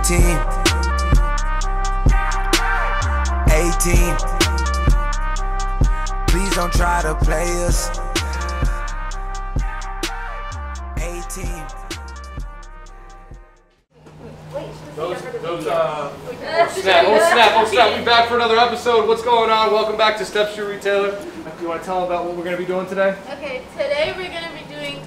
18. Please don't try to play us. 18. Snap. We back for another episode. What's going on? Welcome back to Steps Shoe Retailer. You want to tell them about what we're going to be doing today? Okay, today we're going to be doing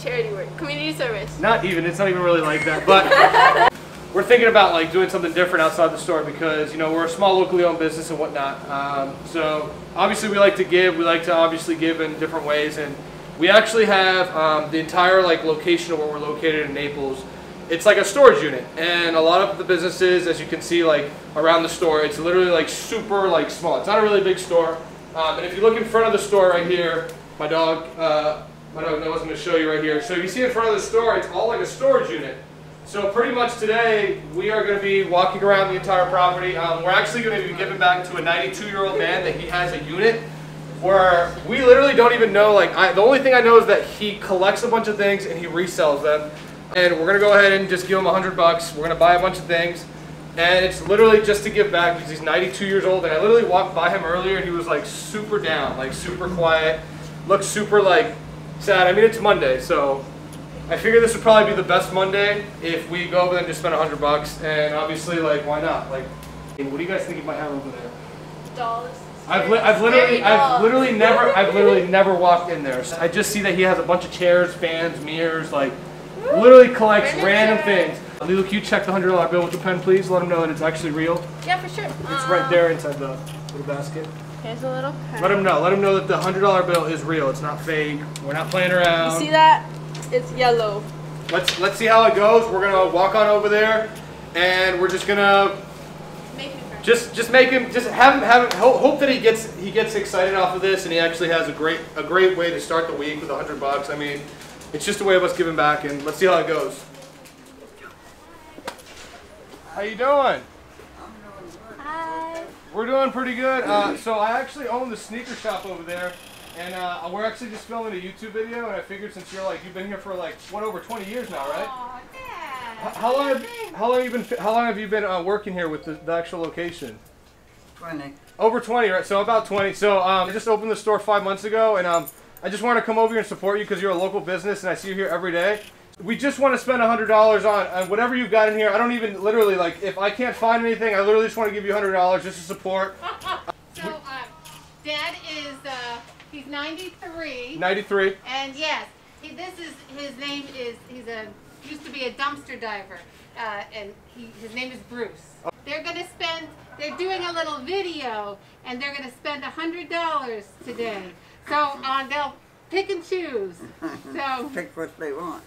charity work, community service. It's not even really like that, but we're thinking about like doing something different outside the store because, you know, we're a small locally owned business and whatnot. So obviously we like to give, we like to give in different ways, and we actually have the entire like location of where we're located in Naples. It's like a storage unit, and a lot of the businesses, as you can see, like around the store, it's literally like super like small. It's not a really big store. And if you look in front of the store right here, my dog knows I'm going to show you right here. So if you see in front of the store, it's all like a storage unit. So pretty much today, we are going to be walking around the entire property. We're actually going to be giving back to a 92-year-old man that he has a unit where we literally don't even know. Like, the only thing I know is that he collects a bunch of things and he resells them. And we're going to go ahead and just give him $100. We're going to buy a bunch of things. And it's literally just to give back because he's 92 years old. And I literally walked by him earlier and he was like super down, like super quiet, looked super like sad. I mean, it's Monday, so I figure this would probably be the best Monday if we go over there and just spend $100. And obviously, like, why not? Like, what do you guys think you might have over there? Dolls. I've literally never walked in there. So I just see that he has a bunch of chairs, fans, mirrors, like, literally collects random things. Lila, can you check the $100 bill with your pen, please? Let them know that it's actually real. Yeah, for sure. It's right there inside the little basket. Here's a little pen. Let them know that the $100 bill is real. It's not fake. We're not playing around. You see that? It's yellow. Let's see how it goes. We're gonna walk on over there, and we're just gonna just have him hope that he gets excited off of this, and he actually has a great way to start the week with $100. I mean, it's just a way of us giving back, and let's see how it goes. How you doing? Hi. We're doing pretty good. So I actually own the sneaker shop over there, and we're actually just filming a YouTube video. And I figured since you've been here for like over 20 years now, right? Oh, yeah. How long have you been working here with the actual location? 20. Over 20, right? So about 20. So I just opened the store 5 months ago, and I just want to come over here and support you because you're a local business, and I see you here every day. We just want to spend $100 on whatever you've got in here. I don't even literally, like, if I can't find anything, I literally just want to give you $100 just to support. So, Dad is, he's 93. 93. And yes, used to be a dumpster diver, and his name is Bruce. They're going to spend, they're doing a little video, and they're going to spend $100 today. So, they'll pick and choose. So pick what they want.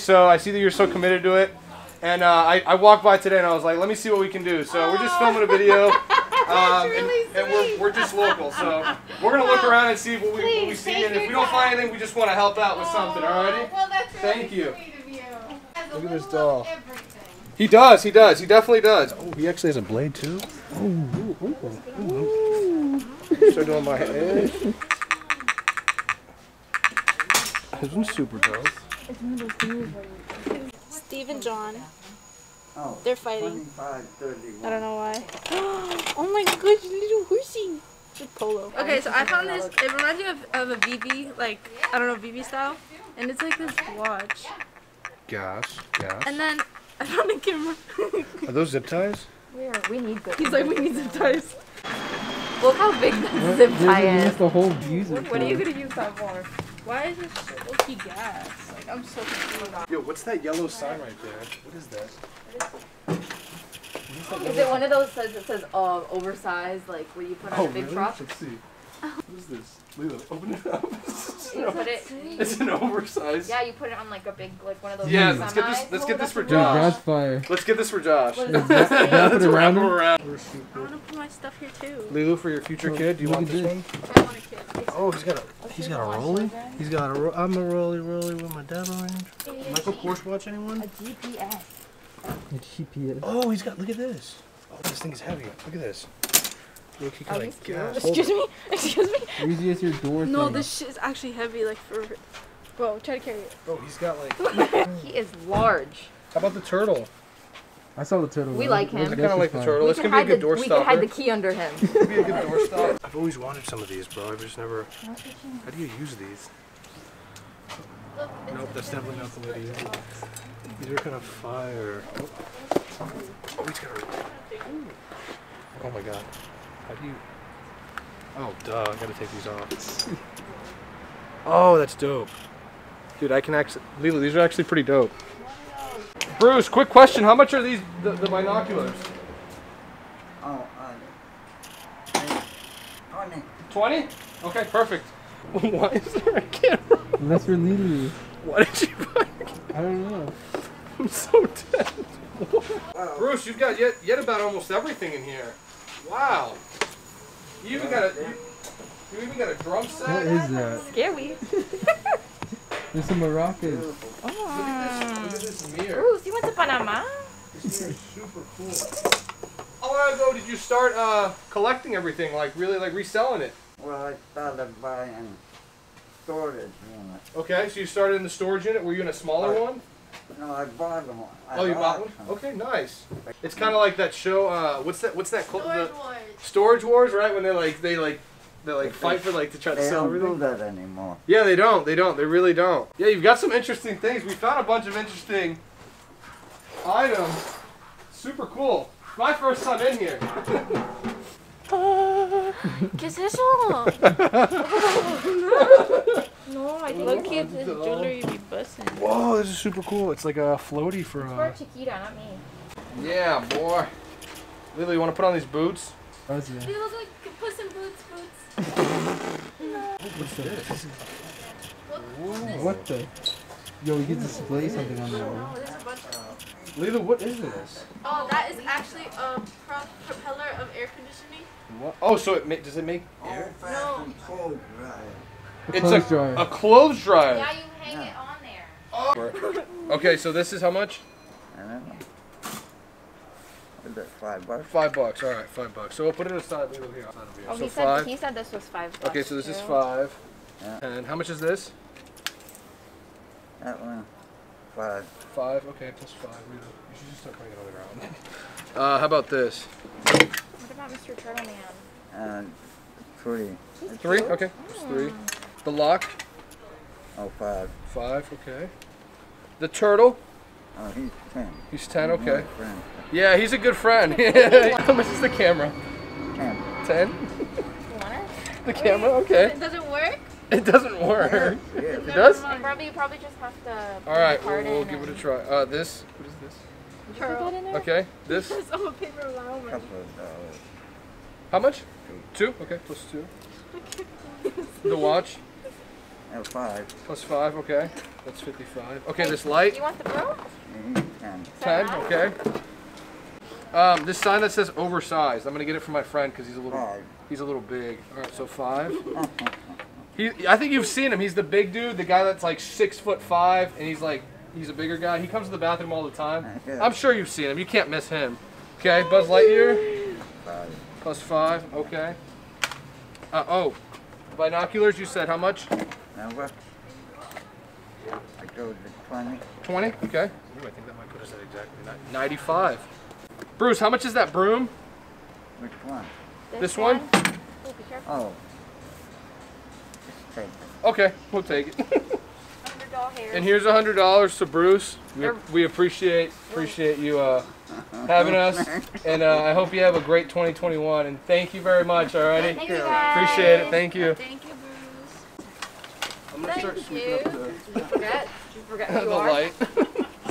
So I see that you're so committed to it, and I walked by today and I was like, let me see what we can do. So we're just filming a video, and we're just local. So we're gonna look around and see what we see, and if we don't find anything, we just want to help out with something. Alrighty? Well, that's really sweet of you. Look at this doll. He definitely does. Oh, he actually has a blade too. Ooh, ooh, ooh, ooh. Start doing my head. This one's super dope. Steve and John. Oh, they're fighting. I don't know why. Oh my gosh, little horsey. It's Polo. Okay, so I found this. It reminds me of a BB, like, I don't know, BB style. And it's like this watch. Gosh. And then I found a camera. Are those zip ties? Yeah, we need those. He's like, we need zip ties. Look how big that zip tie is. The whole music. What are you going to use that for? Why is this smoky gas? Like, I'm so confused. Yo, what's that yellow sign right there? What is that? Is it one of those signs that says oversized, like where you put on a big prop? Let's see. What is this? Lila, open it up. It's an oversized. Yeah, you put it on like a big, like one of those. Yeah, let's get this for Josh. Let's get this for Josh. Let's wrap them around. I want to put my stuff here too. Lulu, for your future kid, do you want this one? I want a kid. Oh, he's got a rolly. He's got a rolly with my dad on. Michael Kors watch, anyone? A GPS. A GPS. Oh, he's got. Look at this. Oh, this thing is heavy. Look at this. Look, he can, like, Excuse me. Easy as your door. No, thing. This shit is actually heavy. Like, for. Whoa, try to carry it. Oh, he's got like. He is large. How about the turtle? I saw the turtle. We like him. I kind of like the turtle. This could be a good doorstopper. We can hide the key under him. This could be a good doorstopper. I've always wanted some of these, bro. I've just never... How do you use these? Look, nope, that's definitely not the way to use it. These are kind of fire. Oh, he's got a... Oh my god. How do you... Oh, duh. I gotta take these off. Oh, that's dope. Dude, I can actually... Lila, these are actually pretty dope. Bruce, quick question. How much are these, the binoculars? Oh, 20. 20? Okay, perfect. Why is there a camera? That's for Lily. Why did she buy a camera? I don't know. I'm so dead. Bruce, you've got yet about almost everything in here. Wow. You even got a... You even got a drum set? What is that? Scary. There's some maracas. Oh. Look at this mirror. Bruce, you went to Panama? This mirror is super cool. How long ago did you start collecting everything, like really like reselling it? Well, I started buying storage unit. Okay, so you started in the storage unit. Were you in a smaller one? No, I bought one. Oh, you bought one? Okay, nice. It's kind of like that show, what's that called? Storage Wars. Storage Wars, right? When they fight for to try to sell everything. They don't do that anymore. Yeah, they don't. They don't. They really don't. Yeah, you've got some interesting things. We found a bunch of interesting items. Super cool. My first time in here. ¿Qué es eso? No, I think look at this jewelry be busting. Whoa, this is super cool. It's like a floaty for it's for Chiquita, not me. Yeah, boy. Lily, you want to put on these boots? Oh, yeah. They look like Puss in Boots boots. What's this? Whoa. What the? Yo, we get to display something on the wall. No, there's a bunch of... Lila, what is this? Oh, that is actually a propeller of air conditioning. What? Oh, so does it make air? No. It's a clothes dryer. Yeah, you hang it on there. Oh. Okay, so this is how much? I don't know. Is that $5? $5, all right, $5. So we'll put it aside. Here. Oh, so he said this was $5. Okay, so this is $5. Yeah. And how much is this? That one. $5. Okay, plus $5. You should just start putting it on the ground. How about this? What about Mr. Turtleman? 3. He's 3? Cute. Okay. It's 3. The lock? Oh, 5. 5. Okay. The turtle? Oh, he's 10. He's 10. Okay. Yeah, he's a good friend. How much is the camera? 10. 10? The camera? Okay. It doesn't work? It doesn't work. Yeah. It does? You probably just have to. All right. We'll give it a try. This. What is this? Turtle. Okay. This. How much? 2. Okay. Plus 2. The watch. And 5. Plus 5, okay. That's 55. Okay, this light. You want the bill? 10, okay. This sign that says oversized. I'm gonna get it from my friend because he's a little big. All right, so 5. I think you've seen him. He's the big dude, the guy that's like 6'5", and he's a bigger guy. He comes to the bathroom all the time. I'm sure you've seen him. You can't miss him. Okay, Buzz Lightyear. 5. Plus 5, okay. Binoculars. You said how much? I go to 20. 20? Okay. Ooh, I think that might put us at exactly 95. Bruce, how much is that broom? Which one? This one? Oh, be careful. Oh. Just take it. Okay, we'll take it. $100. And here's $100 to Bruce. We appreciate you having us, and I hope you have a great 2021. And thank you very much. Alrighty, thank you guys. Appreciate it. Thank you. Thank you, Bruce. I'm gonna start sweeping up the. You forgot the light.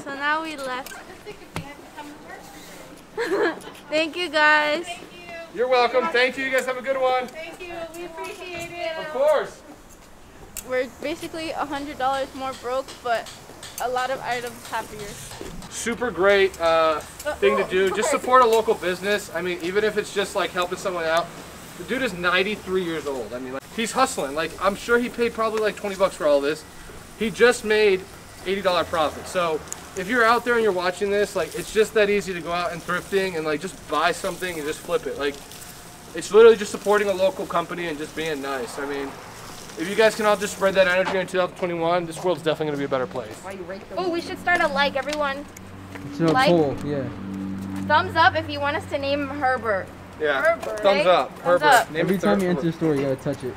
So now we left. Thank you guys. Thank you. You're welcome. Thank you. You guys have a good one. Thank you. We appreciate it. Of course. We're basically $100 more broke, but a lot of items happier. Super great thing to do. Just support a local business. I mean, even if it's just like helping someone out. The dude is 93 years old. I mean, like, he's hustling. Like, I'm sure he paid probably like 20 bucks for all this. He just made $80 profit. So if you're out there and you're watching this, like, it's just that easy to go out and thrifting and like just buy something and just flip it. Like, it's literally just supporting a local company and just being nice. I mean, if you guys can all just spread that energy in 2021, this world's definitely going to be a better place. Oh, we should start a like, everyone. It's like, yeah. Thumbs up if you want us to name him Herbert. Yeah. Herbert, thumbs right? up. Herbert. Thumbs up. Every time you enter a store, you gotta touch it.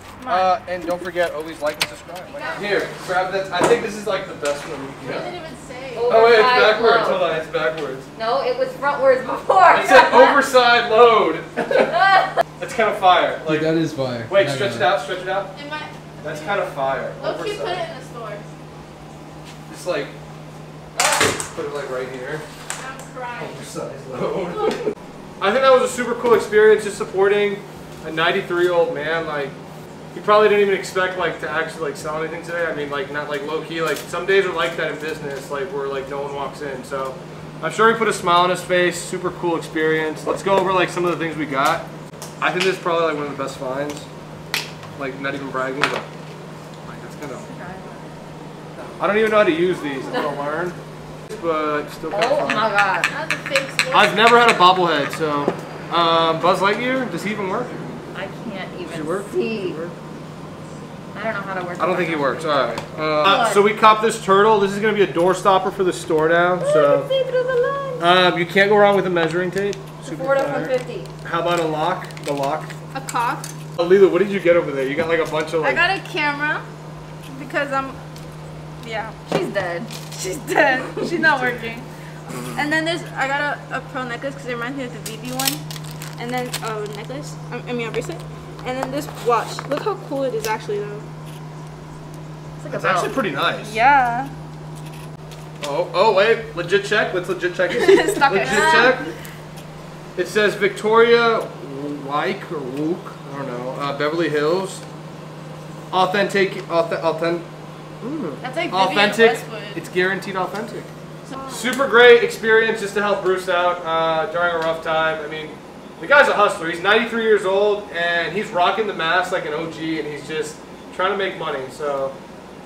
And don't forget, always like and subscribe. Like, here, grab that. I think this is like the best one we can. What did it even say? Oh wait, it's backwards. Hold on, it's backwards. No, it was frontwards before. It said overside load. That's kind of fire. Like, that is fire. Wait, stretch it out. Stretch it out. That's kind of fire. Look, you put it in the store. Just like put it like right here. I'm crying. Oversize load. I think that was a super cool experience, just supporting a 93-year-old man. Like, he probably didn't even expect like to actually like sell anything today. I mean, like, not like low key. Like, some days are like that in business, like where like no one walks in. So I'm sure he put a smile on his face. Super cool experience. Let's go over like some of the things we got. I think this is probably like one of the best finds. Like, not even bragging, but like that's kind of. I don't even know how to use these. I'm gonna learn. But still kind of fun. My god. I've never had a bobblehead, so Buzz Lightyear, does he even work? I can't even see. I don't know how to work. I don't think he works. Alright. So we copped this turtle. This is gonna be a door stopper for the store now. So you can't go wrong with a measuring tape. $4 to $150. How about a lock? The lock? A cock. Alila, what did you get over there? You got like a bunch of like. I got a camera because I'm yeah. She's dead. She's dead. She's not working. And then there's, I got a pearl necklace because it reminds me of the VB one. And then a necklace. I mean, a bracelet. And then this watch. Look how cool it is actually, though. It's like a belt. Actually pretty nice. Yeah. Oh, oh wait. Legit check. Let's legit check it. Stuck legit it. Check. It says Victoria Wyke or Wook. I don't know. Beverly Hills. Authentic. Mm. That's like authentic. It's guaranteed authentic. Super great experience just to help Bruce out during a rough time. I mean, the guy's a hustler. He's 93 years old and he's rocking the mask like an OG and he's just trying to make money. So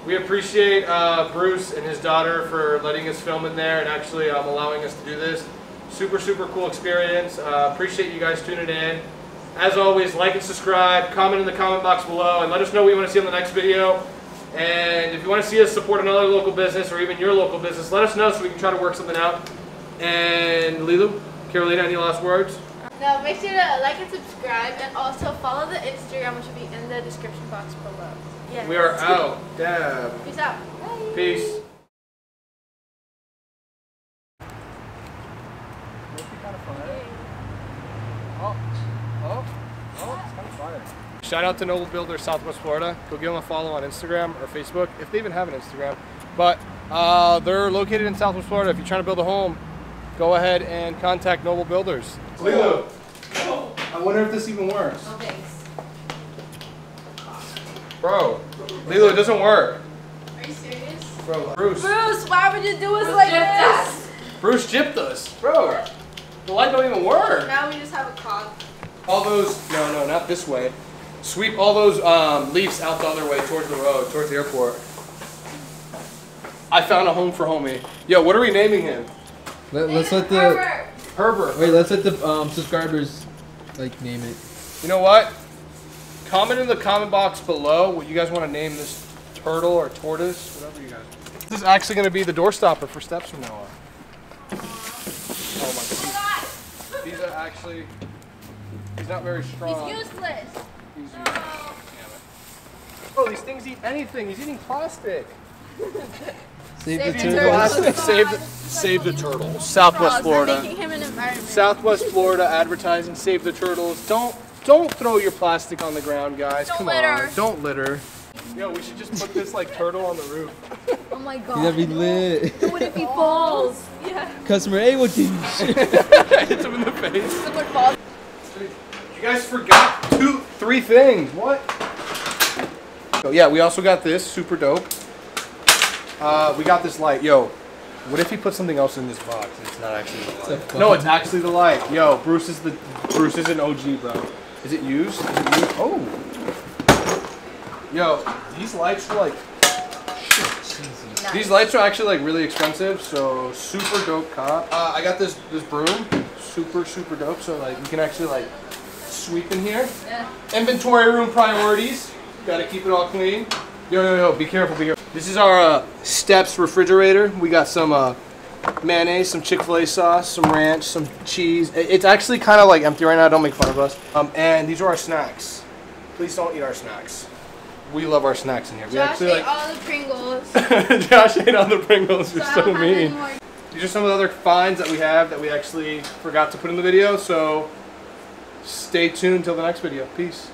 we appreciate Bruce and his daughter for letting us film in there and actually allowing us to do this. Super, super cool experience. Appreciate you guys tuning in. As always, like and subscribe. Comment in the comment box below and let us know what you want to see on the next video. And if you want to see us support another local business or even your local business, let us know so we can try to work something out. And Lilu, Carolina, any last words? No, make sure to like and subscribe and also follow the Instagram, which will be in the description box below. Yes. We are out. Dab. Peace out. Bye. Peace. Shout out to Noble Builders Southwest Florida. Go give them a follow on Instagram or Facebook, if they even have an Instagram. But they're located in Southwest Florida. If you're trying to build a home, go ahead and contact Noble Builders. Lilo, I wonder if this even works. Oh, thanks. Bro, Lilo, it doesn't work. Are you serious? Bro, Bruce, why would you do us like this? Bruce gypped us. Bro, the light don't even work. Now we just have a cog. All those, no, not this way. Sweep all those leaves out the other way towards the road, towards the airport. I found a home for homie. Yo, what are we naming him? Herbert. Wait, let's let the subscribers like name it. You know what? Comment in the comment box below what you guys want to name this turtle or tortoise, whatever you guys want. This is actually going to be the door stopper for Steps from now on. Oh my god. These are actually, he's not very strong. He's useless. Oh. Oh, these things eat anything. He's eating plastic. Save the turtle. Southwest Florida. Southwest Florida advertising. Save the turtles. Don't throw your plastic on the ground, guys. Come on. Don't litter. Yo, we should just put this like turtle on the roof. Oh my god. That'd be lit. What if he falls? Yeah. Customer A would do. Hits him in the face. You guys forgot three things. What? So yeah, we also got this. Super dope. We got this light. Yo, what if he put something else in this box? It's not actually the light. No, it's actually the light. Yo, Bruce is an OG, bro. Is it used? Oh. Yo, these lights are like. Nice. These lights are actually like really expensive. So super dope cop. I got this broom. Super super dope. So like you can actually like. Sweep in here. Yeah. Inventory room priorities. Gotta keep it all clean. Yo, be careful. This is our Steps refrigerator. We got some mayonnaise, some Chick-fil-A sauce, some ranch, some cheese. It's actually kind of like empty right now. Don't make fun of us. And these are our snacks. Please don't eat our snacks. We love our snacks in here. We Josh ate like all the Pringles. Josh ate all the Pringles. So you're so mean. These are some of the other finds that we have that we actually forgot to put in the video. So stay tuned till the next video. Peace.